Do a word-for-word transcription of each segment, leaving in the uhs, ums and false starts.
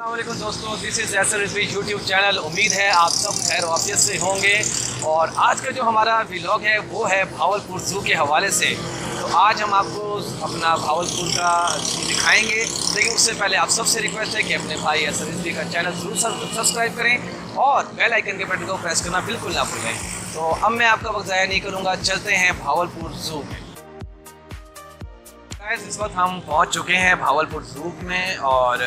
अस्सलामुअलैकुम दोस्तों, this is Ahsan Rizvi YouTube channel. उम्मीद है आप सब खैर वापियत से होंगे। और आज का जो हमारा व्लॉग है वो है भावलपुर ज़ू के हवाले से। तो आज हम आपको अपना भावलपुर का ज़ू दिखाएंगे, लेकिन उससे पहले आप सबसे रिक्वेस्ट है कि अपने भाई अहसन रिज़वी का चैनल ज़रूर सब्सक्राइब करें और बेल आइकन के बटन को प्रेस करना बिल्कुल ना भूलें। तो अब मैं आपका वक्त ज़ाया नहीं करूँगा, चलते हैं भावलपुर ज़ू में। इस वक्त हम पहुंच चुके हैं भावलपुर ज़ू में और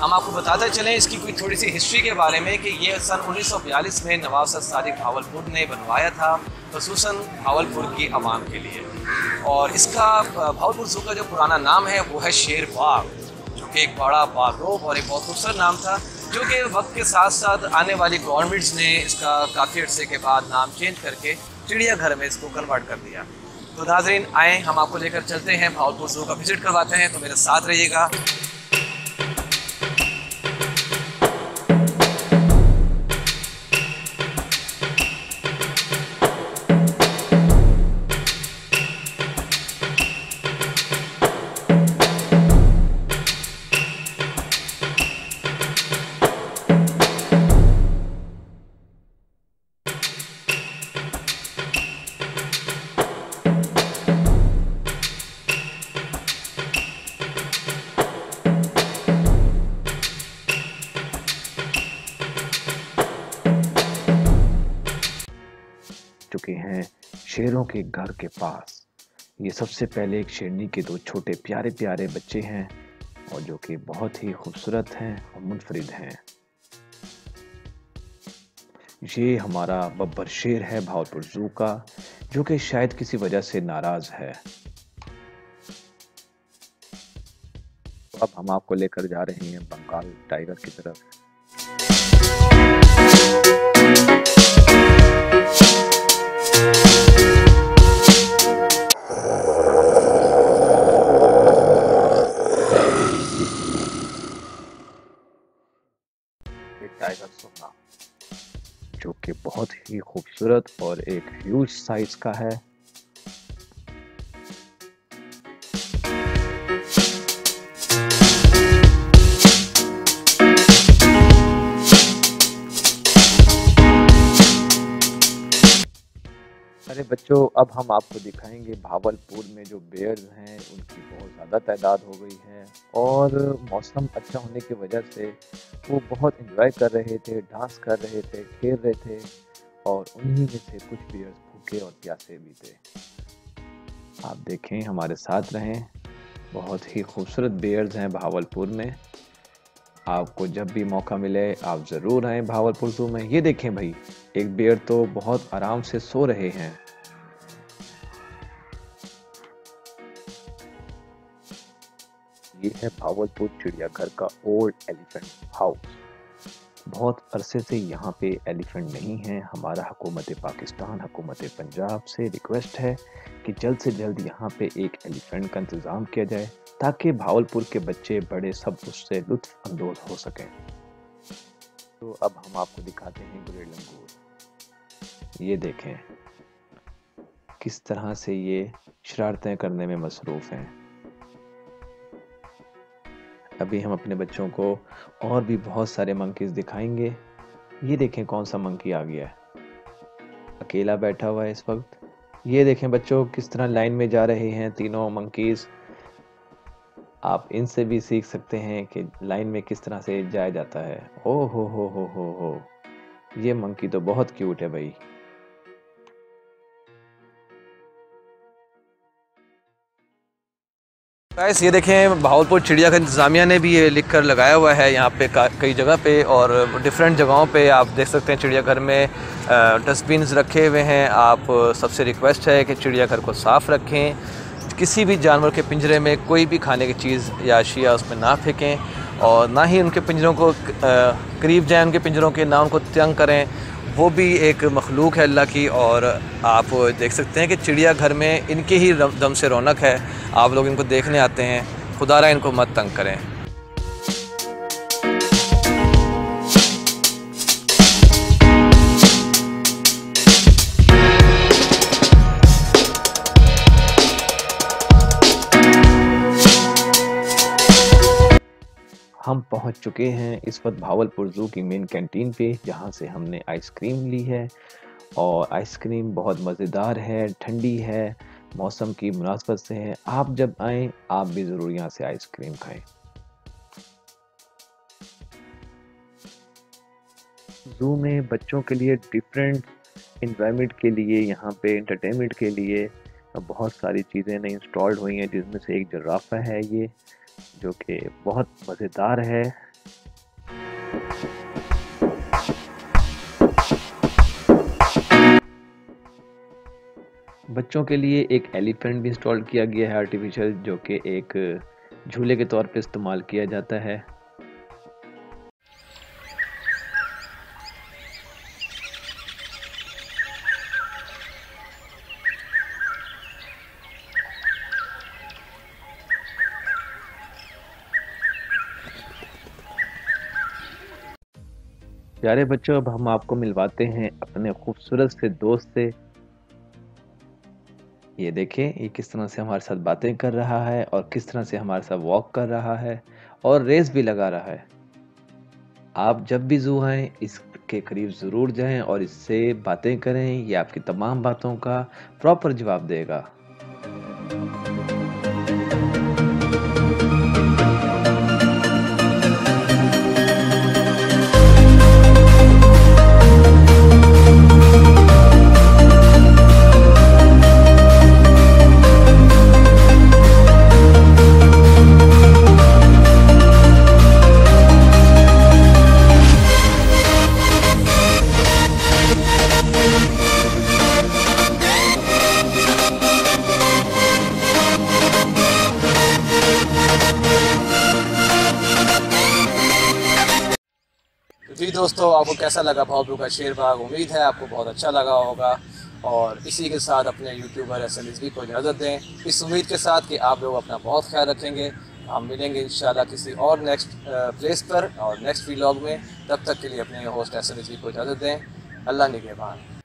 हम आपको बताते चलें इसकी कोई थोड़ी सी हिस्ट्री के बारे में कि ये सन उन्नीस सौ बयालीस में नवाब सर सादिक भावलपुर ने बनवाया था, खसूसन भावलपुर की आवाम के लिए। और इसका भावलपुर ज़ू का जो पुराना नाम है वो है शेर बाग, जो कि एक बड़ा बागरूप और एक बहुत खूबसूरत नाम था, जो कि वक्त के साथ साथ आने वाली गवर्नमेंट्स ने इसका काफ़ी अर्से के बाद नाम चेंज करके चिड़ियाघर में इसको कन्वर्ट कर दिया। तो नाज़रीन आएँ, हम आपको लेकर चलते हैं भावलपुर ज़ू का विज़िट करवाते हैं, तो मेरे साथ रहिएगा। चुके हैं शेरों के घर के पास। ये सबसे पहले एक शेरनी के दो छोटे प्यारे प्यारे बच्चे हैं और जो कि बहुत ही खूबसूरत हैं और मुनफरिद हैं। ये हमारा बब्बर शेर है भावलपुर ज़ू का, जो कि शायद किसी वजह से नाराज है। अब हम आपको लेकर जा रहे हैं बंगाल टाइगर की तरफ। टाइगर सुना, जो कि बहुत ही खूबसूरत और एक ह्यूज साइज का है। अरे बच्चों, अब हम आपको दिखाएंगे भावलपुर में जो बेयर्स हैं उनकी बहुत ज़्यादा तादाद हो गई है और मौसम अच्छा होने की वजह से वो बहुत एंजॉय कर रहे थे, डांस कर रहे थे, खेल रहे थे और उन्हीं में से कुछ बेयर्स भूखे और प्यासे भी थे। आप देखें, हमारे साथ रहें। बहुत ही खूबसूरत बेयर्स हैं भावलपुर में। आपको जब भी मौका मिले आप ज़रूर आएँ भावलपुर ज़ू में। ये देखें भाई, एक बेयर तो बहुत आराम से सो रहे हैं। ये है भावलपुर चिड़ियाघर का ओल्ड एलिफेंट हाउस। बहुत अरसे से यहाँ पे एलिफेंट नहीं है। हमारा हुकूमत पाकिस्तान, हुकूमत पंजाब से रिक्वेस्ट है कि जल्द से जल्द यहाँ पे एक एलिफेंट का इंतज़ाम किया जाए ताकि भावलपुर के बच्चे बड़े सब उससे लुत्फ अंदोज हो सकें। तो अब हम आपको दिखाते हैं ग्रेट लंगूर। ये देखें किस तरह से ये शरारतें करने में मसरूफ़ हैं। अभी हम अपने बच्चों को और भी बहुत सारे मंकीज़ दिखाएंगे। ये देखें कौन सा मंकी आ गया है, अकेला बैठा हुआ है इस वक्त। ये देखें बच्चों, किस तरह लाइन में जा रहे हैं तीनों मंकीज़। आप इनसे भी सीख सकते हैं कि लाइन में किस तरह से जाया जाता है। ओ हो हो हो हो हो, ये मंकी तो बहुत क्यूट है भाई। गाइस, ये देखें भावलपुर चिड़ियाघर इंतज़ामिया ने भी ये लिख कर लगाया हुआ है यहाँ पे कई जगह पे और डिफरेंट जगहों पे। आप देख सकते हैं चिड़ियाघर में डस्टबिन्स रखे हुए हैं। आप सबसे रिक्वेस्ट है कि चिड़ियाघर को साफ़ रखें, किसी भी जानवर के पिंजरे में कोई भी खाने की चीज़ या अशिया उसमें ना फेंकें और ना ही उनके पिंजरों को करीब जाएँ, उनके पिंजरों के ना उनको तंग करें। वो भी एक मखलूक है अल्लाह की। और आप देख सकते हैं कि चिड़ियाघर में इनके ही दम से रौनक है। आप लोग इनको देखने आते हैं, खुदारा इनको मत तंग करें। हम पहुंच चुके हैं इस वक्त भावलपुर ज़ू की मेन कैंटीन पे, जहां से हमने आइसक्रीम ली है। और आइसक्रीम बहुत मज़ेदार है, ठंडी है, मौसम की मुनासबत से है। आप जब आएँ आप भी ज़रूर यहाँ से आइसक्रीम खाएँ। ज़ू में बच्चों के लिए डिफरेंट इन्वायरमेंट के लिए यहाँ पे इंटरटेनमेंट के लिए बहुत सारी चीज़ें नई इंस्टॉल्ड हुई हैं, जिसमें से एक जराफ़ा है ये, जो कि बहुत मज़ेदार है। बच्चों के लिए एक एलिफेंट भी इंस्टॉल किया गया है आर्टिफिशियल, जो कि एक झूले के तौर पे इस्तेमाल किया जाता है। प्यारे बच्चों, अब हम आपको मिलवाते हैं अपने खूबसूरत से दोस्त से। ये देखें, ये किस तरह से हमारे साथ बातें कर रहा है और किस तरह से हमारे साथ वॉक कर रहा है और रेस भी लगा रहा है। आप जब भी ज़ू आएँ इसके करीब ज़रूर जाएं और इससे बातें करें, ये आपकी तमाम बातों का प्रॉपर जवाब देगा। जी दोस्तों, आपको कैसा लगा भावलपुर का शेर बाग? उम्मीद है आपको बहुत अच्छा लगा होगा। और इसी के साथ अपने यूट्यूबर अहसन रिज़वी को इजाज़त दें, इस उम्मीद के साथ कि आप लोग अपना बहुत ख्याल रखेंगे। हम मिलेंगे इंशाल्लाह किसी और नेक्स्ट प्लेस पर और नेक्स्ट व्लॉग में। तब तक के लिए अपने होस्ट अहसन रिज़वी को इजाज़त दें। अल्लाह निगहबान।